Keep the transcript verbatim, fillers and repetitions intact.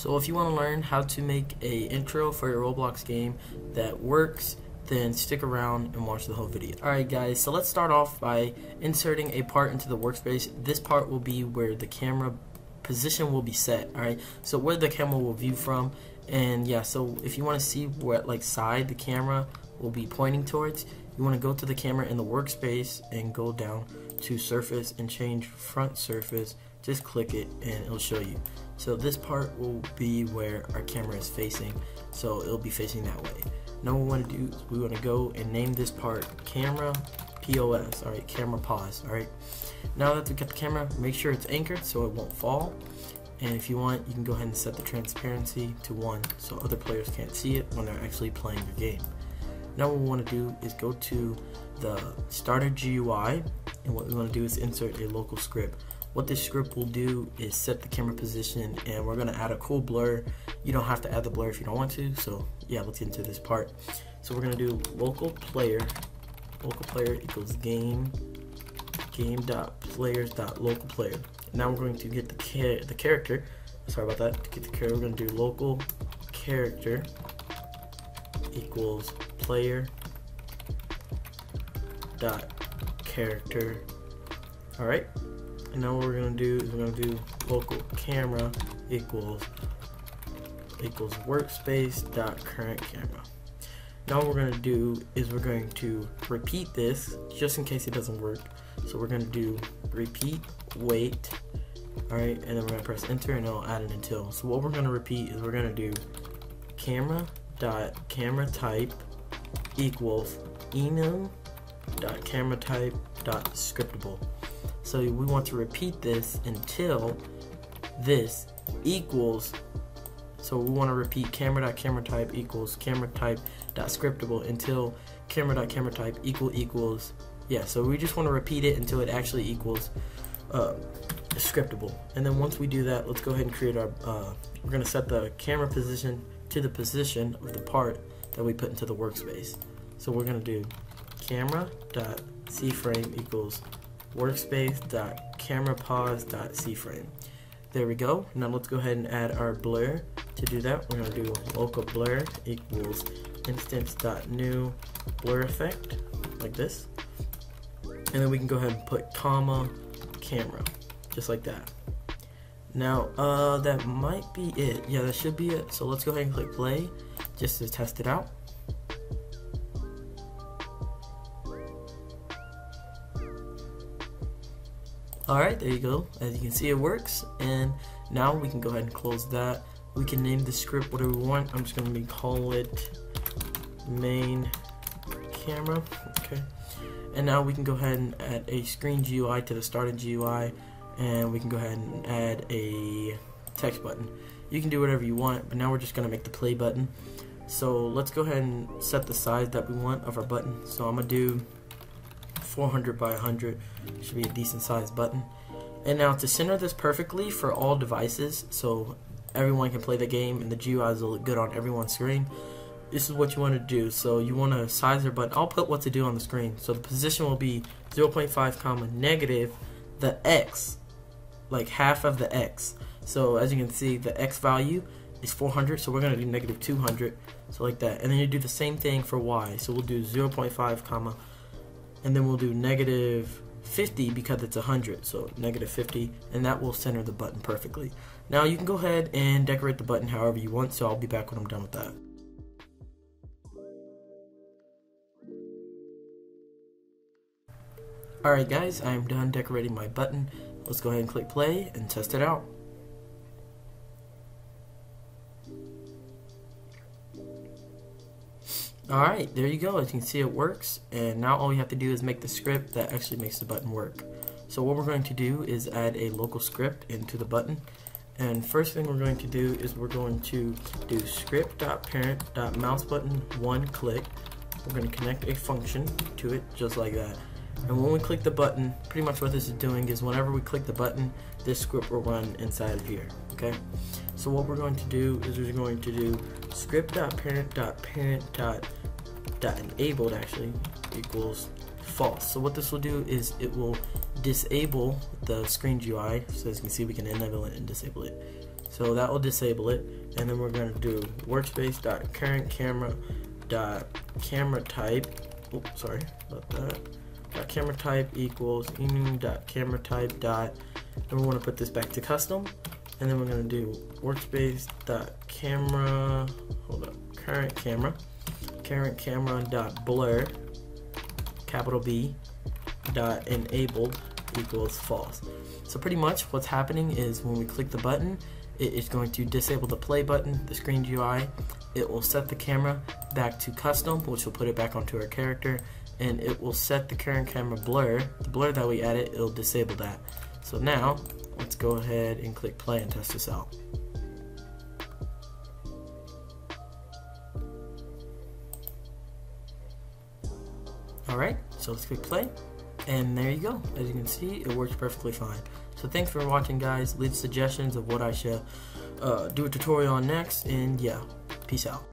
So if you want to learn how to make a intro for your Roblox game that works, then stick around and watch the whole video. Alright guys, so let's start off by inserting a part into the workspace. This part will be where the camera position will be set, alright? So where the camera will view from, and yeah, so if you want to see what like side the camera will be pointing towards, you want to go to the camera in the workspace and go down to surface and change front surface. Just click it and it'll show you. So this part will be where our camera is facing, so it'll be facing that way. Now what we want to do is we want to go and name this part camera P O S, alright, camera pause, alright. Now that we got the camera, make sure it's anchored so it won't fall. And if you want, you can go ahead and set the transparency to one so other players can't see it when they're actually playing the game. Now what we want to do is go to the starter G U I, and what we want to do is insert a local script. What this script will do is set the camera position, and we're going to add a cool blur. You don't have to add the blur if you don't want to, so yeah, let's get into this part. So we're going to do local player, local player equals game, game.players.local player. Now we're going to get the, char the character, sorry about that, to get the character, we're going to do local character equals player dot character, alright? And now what we're gonna do is we're gonna do local camera equals equals workspace dot current camera. Now what we're gonna do is we're going to repeat this just in case it doesn't work. So we're gonna do repeat wait, all right, and then we're gonna press enter and it'll add an until. So what we're gonna repeat is we're gonna do camera dot camera type equals enum dot camera type dot scriptable. So we want to repeat this until this equals, so we want to repeat camera.cameraType equals cameraType.scriptable until camera.cameraType equal equals, yeah, so we just want to repeat it until it actually equals uh, scriptable. And then once we do that, let's go ahead and create our, uh, we're going to set the camera position to the position of the part that we put into the workspace. So we're going to do camera.cframe equals workspace.camerapause.cframe. There we go. Now let's go ahead and add our blur. To do that, we're going to do local blur equals instance.new blur effect, like this. And then we can go ahead and put comma camera, just like that. Now, uh, that might be it. Yeah, that should be it. So let's go ahead and click play just to test it out. Alright, there you go. As you can see, it works. And now we can go ahead and close that. We can name the script whatever we want. I'm just going to call it main camera. Okay. And now we can go ahead and add a screen G U I to the starting G U I. And we can go ahead and add a text button. You can do whatever you want, but now we're just going to make the play button. So let's go ahead and set the size that we want of our button. So I'm going to do four hundred by one hundred, should be a decent sized button. And now to center this perfectly for all devices so everyone can play the game and the G U Is will look good on everyone's screen, this is what you want to do. So you want to size your button. I'll put what to do on the screen. So the position will be zero point five comma negative the X, like half of the X. So as you can see, the X value is four hundred, so we're going to do negative two hundred, so like that. And then you do the same thing for Y, so we'll do zero point five comma, and then we'll do negative fifty because it's one hundred, so negative fifty, and that will center the button perfectly. Now you can go ahead and decorate the button however you want, so I'll be back when I'm done with that. Alright guys, I'm done decorating my button. Let's go ahead and click play and test it out. Alright, there you go. As you can see, it works, and now all you have to do is make the script that actually makes the button work. So what we're going to do is add a local script into the button, and first thing we're going to do is we're going to do script.parent.mouseButton one click. We're going to connect a function to it just like that, and when we click the button, pretty much what this is doing is whenever we click the button, this script will run inside of here, okay? So what we're going to do is we're going to do script.parent.parent. Enabled actually equals false. So what this will do is it will disable the screen G U I. So as you can see, we can enable it and disable it. So that will disable it. And then we're going to do workspace dot current camera dot camera type. Oops, sorry about that. Dot camera type equals enum dot camera type dot. And we want to put this back to custom. And then we're going to do workspace dot camera. Hold up. Current camera. Current camera dot blur. Capital B. Dot enabled equals false. So pretty much what's happening is when we click the button, it is going to disable the play button, the screen G U I. It will set the camera back to custom, which will put it back onto our character, and it will set the current camera blur, the blur that we added, it'll disable that. So now let's go ahead and click play and test this out. Alright, so let's click play. And there you go. As you can see, it works perfectly fine. So thanks for watching, guys. Leave suggestions of what I should uh, do a tutorial on next. And yeah, peace out.